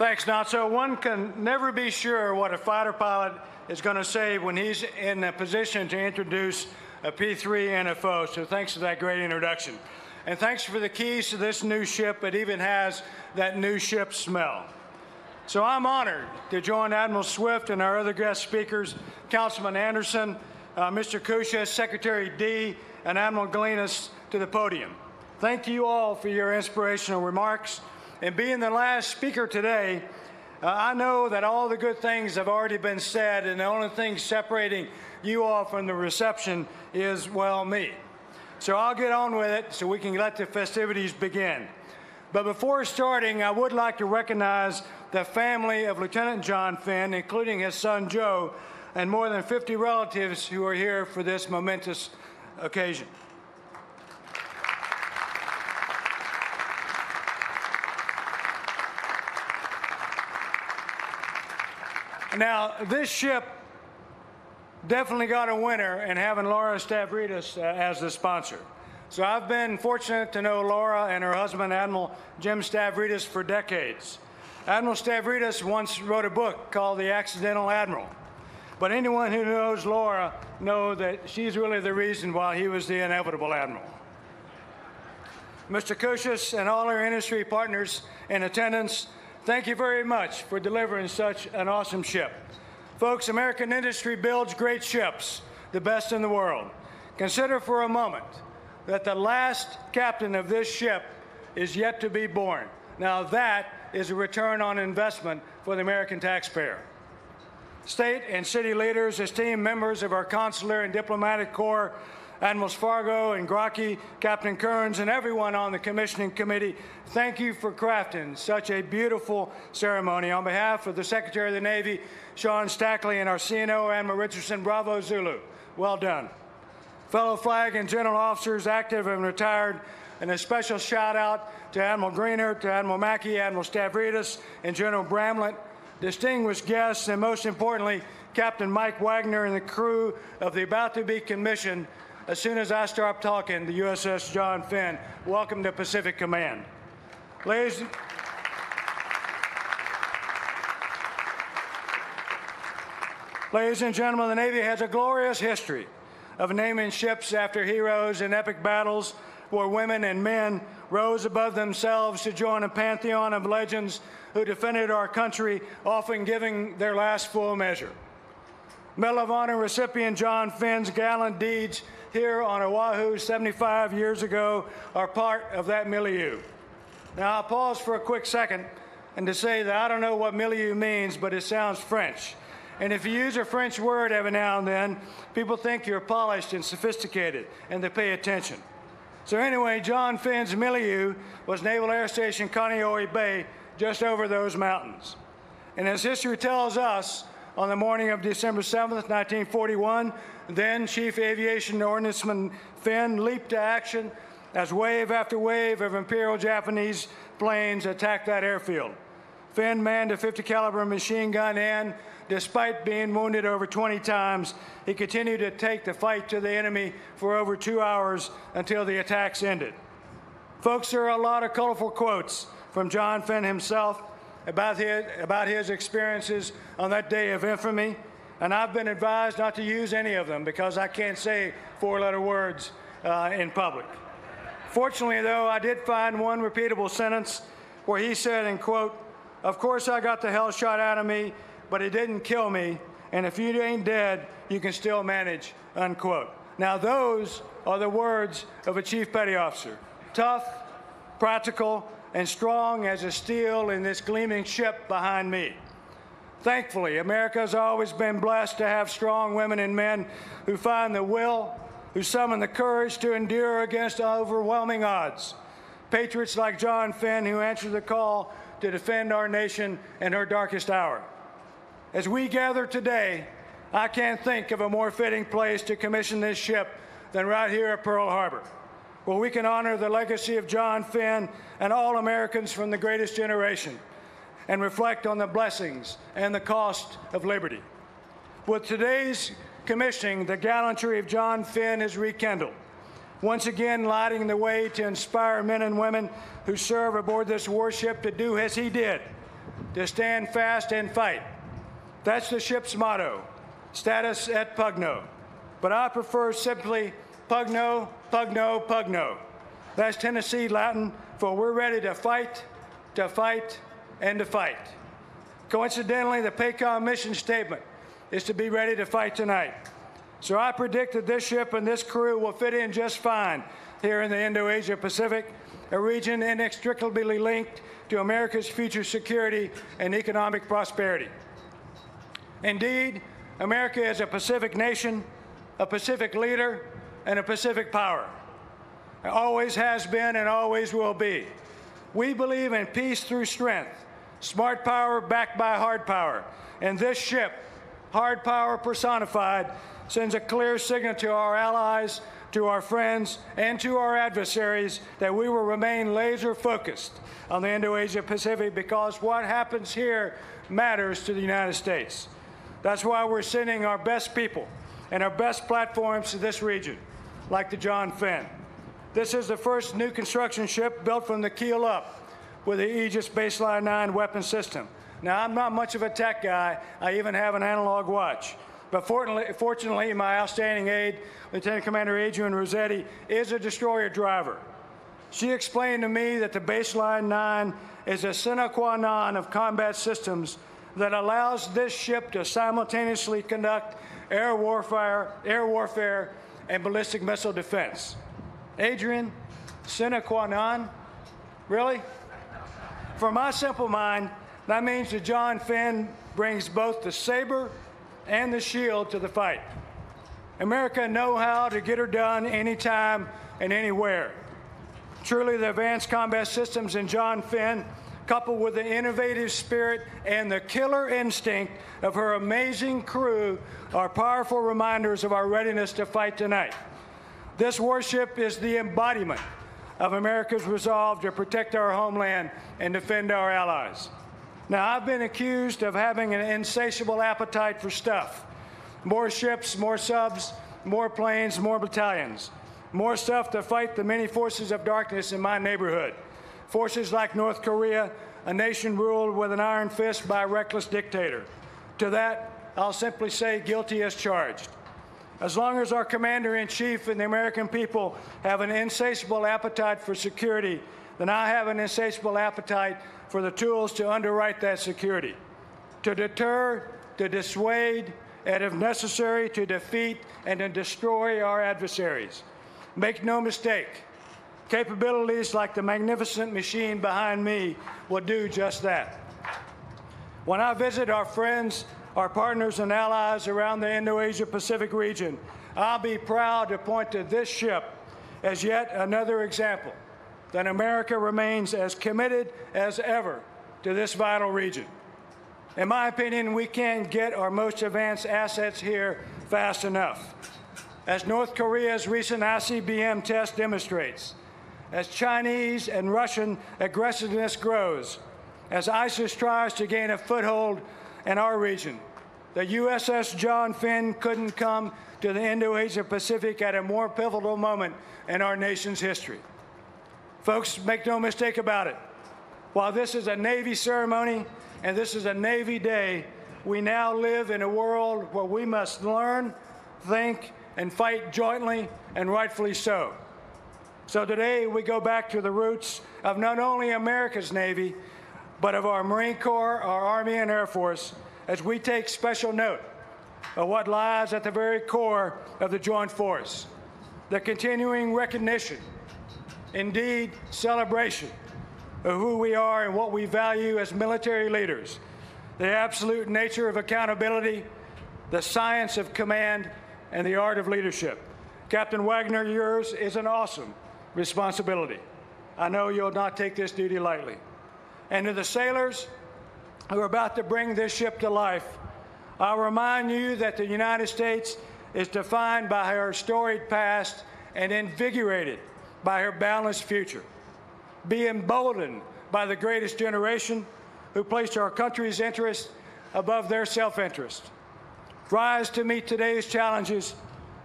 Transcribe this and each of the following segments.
Thanks, Natso. One can never be sure what a fighter pilot is going to say when he's in a position to introduce a P-3 NFO, so thanks for that great introduction. And thanks for the keys to this new ship. It even has that new ship smell. So I'm honored to join Admiral Swift and our other guest speakers, Councilman Anderson, Mr. Kusha, Secretary D, and Admiral Galinas to the podium. Thank you all for your inspirational remarks. And being the last speaker today, I know that all the good things have already been said, and the only thing separating you all from the reception is, well, me. So I'll get on with it so we can let the festivities begin. But before starting, I would like to recognize the family of Lieutenant John Finn, including his son Joe, and more than 50 relatives who are here for this momentous occasion. Now, this ship definitely got a winner in having Laura Stavridis as the sponsor. So I've been fortunate to know Laura and her husband, Admiral Jim Stavridis, for decades. Admiral Stavridis once wrote a book called The Accidental Admiral. But anyone who knows Laura knows that she's really the reason why he was the inevitable admiral. Mr. Kusha and all our industry partners in attendance, thank you very much for delivering such an awesome ship. Folks, American industry builds great ships, the best in the world. Consider for a moment that the last captain of this ship is yet to be born. Now that is a return on investment for the American taxpayer. State and city leaders, esteemed members of our consular and diplomatic corps, Admirals Fargo and Gracchi, Captain Kearns, and everyone on the commissioning committee, thank you for crafting such a beautiful ceremony. On behalf of the Secretary of the Navy, Sean Stackley, and our CNO, Admiral Richardson, bravo Zulu. Well done. Fellow flag and general officers, active and retired, and a special shout out to Admiral Greenert, to Admiral Mackey, Admiral Stavridis, and General Bramlett. Distinguished guests, and most importantly, Captain Mike Wagner and the crew of the about-to-be commissioned, as soon as I start talking, the USS John Finn. Welcome to Pacific Command. Ladies and gentlemen, the Navy has a glorious history of naming ships after heroes in epic battles where women and men rose above themselves to join a pantheon of legends who defended our country, often giving their last full measure. Medal of Honor recipient John Finn's gallant deeds here on Oahu 75 years ago are part of that milieu. Now, I'll pause for a quick second and to say that I don't know what milieu means, but it sounds French. And if you use a French word every now and then, people think you're polished and sophisticated, and they pay attention. So anyway, John Finn's milieu was Naval Air Station Kaneohe Bay, just over those mountains. And as history tells us, on the morning of December 7th, 1941, then Chief Aviation Ordnanceman Finn leaped to action as wave after wave of Imperial Japanese planes attacked that airfield. Finn manned a 50 caliber machine gun and, despite being wounded over 20 times, he continued to take the fight to the enemy for over 2 hours until the attacks ended. Folks, there are a lot of colorful quotes from John Finn himself about his experiences on that day of infamy, and I've been advised not to use any of them because I can't say four-letter words in public. Fortunately, though, I did find one repeatable sentence where he said, and quote, "Of course I got the hell shot out of me, but it didn't kill me, and if you ain't dead, you can still manage," unquote. Now, those are the words of a Chief Petty Officer, tough, practical, and strong as a steel in this gleaming ship behind me. Thankfully, America has always been blessed to have strong women and men who find the will, who summon the courage to endure against overwhelming odds. Patriots like John Finn, who answered the call to defend our nation in her darkest hour. As we gather today, I can't think of a more fitting place to commission this ship than right here at Pearl Harbor, where we can honor the legacy of John Finn and all Americans from the greatest generation and reflect on the blessings and the cost of liberty. With today's commissioning, the gallantry of John Finn is rekindled, once again lighting the way to inspire men and women who serve aboard this warship to do as he did, to stand fast and fight. That's the ship's motto, status et pugno. But I prefer simply pugno, pugno, pugno. That's Tennessee Latin for we're ready to fight, and to fight. Coincidentally, the PACOM mission statement is to be ready to fight tonight. So I predict that this ship and this crew will fit in just fine here in the Indo-Asia Pacific, a region inextricably linked to America's future security and economic prosperity. Indeed, America is a Pacific nation, a Pacific leader, and a Pacific power. It always has been and always will be. We believe in peace through strength, smart power backed by hard power, and this ship, hard power personified, sends a clear signal to our allies, to our friends, and to our adversaries that we will remain laser focused on the Indo-Asia Pacific because what happens here matters to the United States. That's why we're sending our best people and our best platforms to this region, like the John Finn. This is the first new construction ship built from the keel up with the Aegis Baseline 9 weapon system. Now, I'm not much of a tech guy. I even have an analog watch. But fortunately, my outstanding aide, Lieutenant Commander Adrian Rossetti, is a destroyer driver. She explained to me that the Baseline 9 is a sine qua non of combat systems that allows this ship to simultaneously conduct air warfare, and ballistic missile defense. Adrian, sine qua non? Really? For my simple mind, that means the John Finn brings both the saber and the shield to the fight. America know how to get her done anytime and anywhere. Truly, the advanced combat systems in John Finn, coupled with the innovative spirit and the killer instinct of her amazing crew, are powerful reminders of our readiness to fight tonight. This warship is the embodiment of America's resolve to protect our homeland and defend our allies. Now, I've been accused of having an insatiable appetite for stuff. More ships, more subs, more planes, more battalions. More stuff to fight the many forces of darkness in my neighborhood. Forces like North Korea, a nation ruled with an iron fist by a reckless dictator. To that, I'll simply say guilty as charged. As long as our commander-in-chief and the American people have an insatiable appetite for security, then I have an insatiable appetite for the tools to underwrite that security, to deter, to dissuade, and if necessary, to defeat and to destroy our adversaries. Make no mistake, capabilities like the magnificent machine behind me will do just that. When I visit our friends, our partners, and allies around the Indo-Asia Pacific region, I'll be proud to point to this ship as yet another example that America remains as committed as ever to this vital region. In my opinion, we can't get our most advanced assets here fast enough. As North Korea's recent ICBM test demonstrates, as Chinese and Russian aggressiveness grows, as ISIS tries to gain a foothold in our region, the USS John Finn couldn't come to the Indo-Asia Pacific at a more pivotal moment in our nation's history. Folks, make no mistake about it. While this is a Navy ceremony and this is a Navy day, we now live in a world where we must learn, think, and fight jointly, and rightfully so. So today we go back to the roots of not only America's Navy, but of our Marine Corps, our Army, and Air Force, as we take special note of what lies at the very core of the joint force, the continuing recognition, indeed, celebration of who we are and what we value as military leaders, the absolute nature of accountability, the science of command, and the art of leadership. Captain Wagner, yours is an awesome responsibility. I know you'll not take this duty lightly. And to the sailors who are about to bring this ship to life, I'll remind you that the United States is defined by her storied past and invigorated by her boundless future. Be emboldened by the greatest generation who placed our country's interests above their self-interest. Rise to meet today's challenges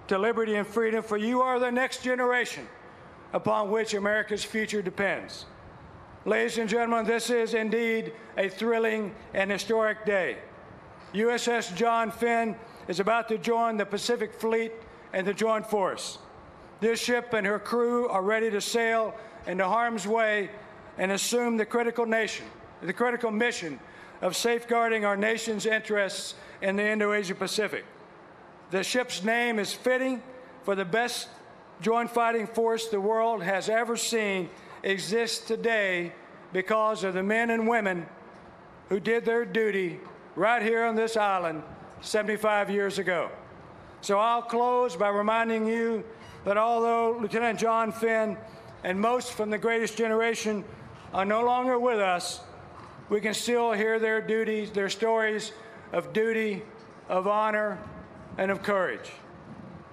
to liberty and freedom, for you are the next generation upon which America's future depends. Ladies and gentlemen, this is indeed a thrilling and historic day. USS John Finn is about to join the Pacific Fleet and the Joint Force. This ship and her crew are ready to sail into harm's way and assume the critical mission of safeguarding our nation's interests in the Indo-Asia Pacific. The ship's name is fitting for the best joint fighting force the world has ever seen exist today because of the men and women who did their duty right here on this island 75 years ago. So I'll close by reminding you that although Lieutenant John Finn and most from the greatest generation are no longer with us, we can still hear their duties, their stories of duty, of honor, and of courage.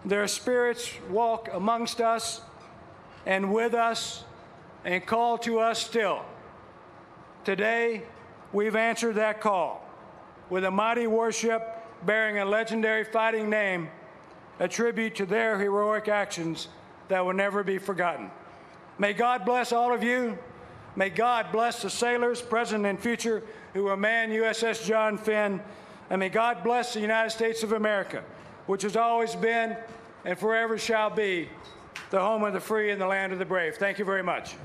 Their spirits walk amongst us and with us and call to us still. Today, we've answered that call with a mighty warship bearing a legendary fighting name, a tribute to their heroic actions that will never be forgotten. May God bless all of you. May God bless the sailors, present and future, who will man USS John Finn. And may God bless the United States of America, which has always been and forever shall be the home of the free and the land of the brave. Thank you very much.